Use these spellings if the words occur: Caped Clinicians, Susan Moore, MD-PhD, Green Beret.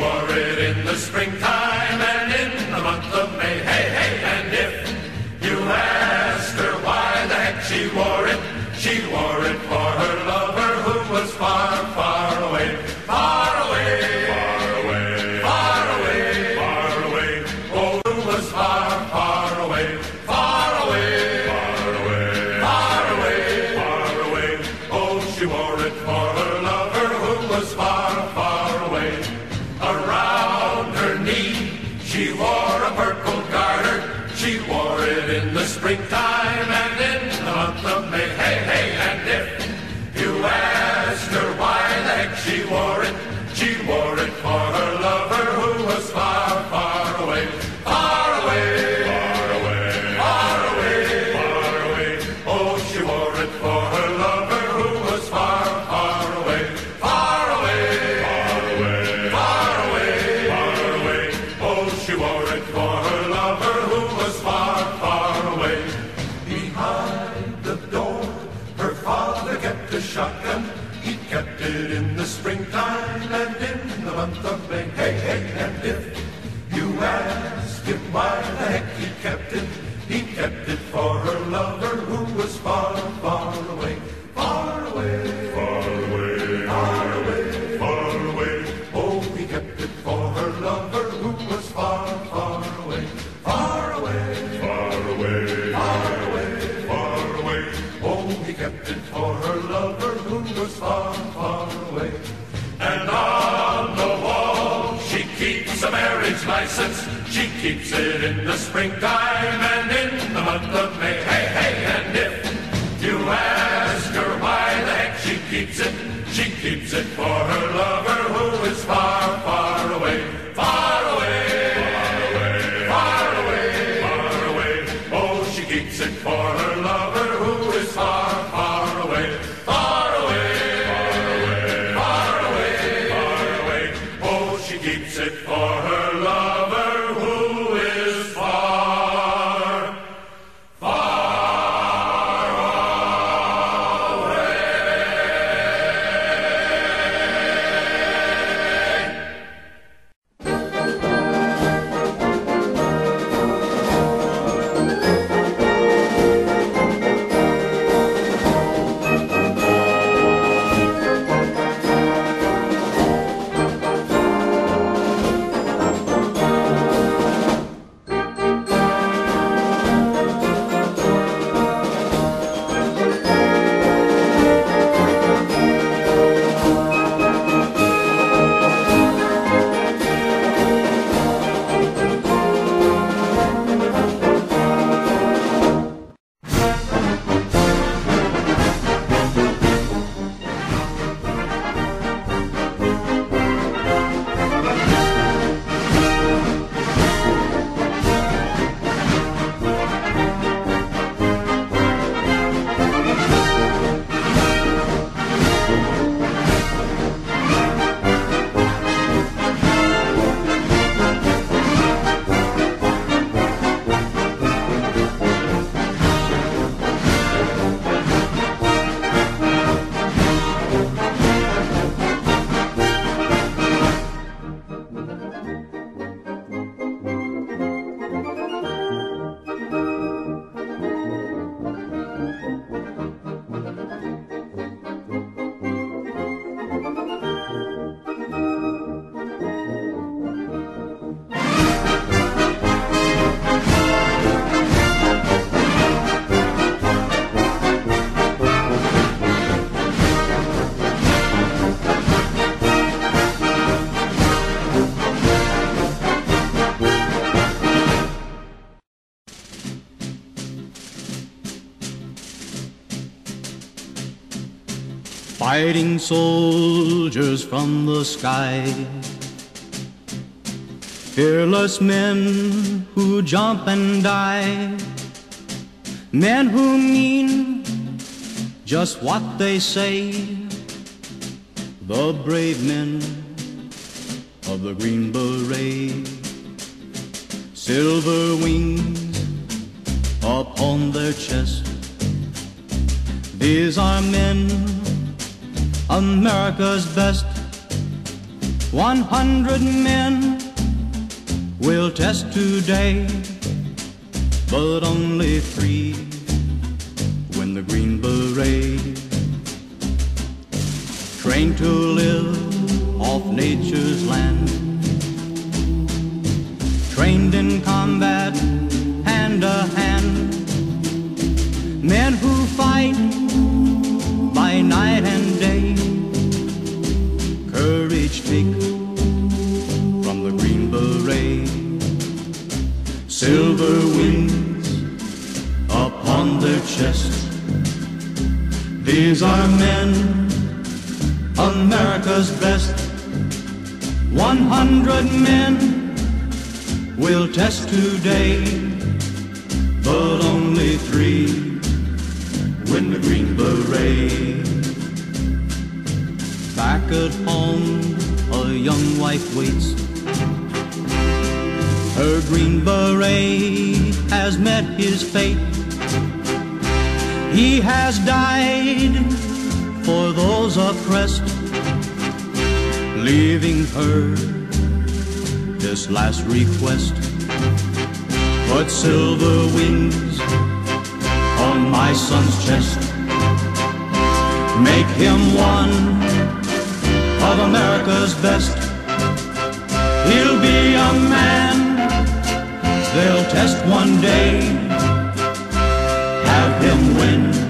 wore it in the springtime and in the month of May. Hey, hey, and if you ask her why the heck she wore it for her lover who was far, far away. Far away, far away, far away, far away. Oh, who was far, far away. Far away, far away, far away, far away. Oh, she wore it for her lover who was far, far away. Around her knee, she wore a purple garter. She wore it in the springtime and in the month of May. Hey, hey, and if you asked her why the heck she wore it for her lover who was far, far away. Far away, far away, far away, far away. Oh, she wore it for her lover who was far, far away. Far away, far away, far away, far away. Oh, she wore it for her lover who was far, far away. Behind the door, her father kept a shotgun. He kept it in the springtime and in the month of May. Hey, hey, and if you ask him why the heck he kept it for her lover who was far, far away. Far away, far away, far away, far away. Oh, he kept it for her lover who was far, far away. Far away, far away, far away, far away. Oh, he kept it for her lover who was far, far away. And on the wall she keeps a marriage license. She keeps it in the springtime and in the month of May. Hey, hey, and if you ask her why the heck she keeps it for her lover who is far, far away. Far away, far away, far away, far away. Oh, she keeps it for her lover who is far, far away. Far away, far away, far away, far away. Oh, she keeps it for her lover who is far, far away. Fighting soldiers from the sky, fearless men who jump and die, men who mean just what they say, the brave men of the Green Beret. Silver wings upon their chest, these are men, America's best. 100 men will test today, but only 3 win the Green Beret. Trained to live off nature's land, trained in combat hand to hand, men who fight by night and day, courage take from the Green Beret. Silver wings upon their chest, these are men, America's best. 100 men will test today, but only 3 win the Green Beret. Back at home, a young wife waits. Her Green Beret has met his fate. He has died for those oppressed, leaving her this last request. But silver wings on my son's chest, make him one of America's best. He'll be a man they'll test one day, have him win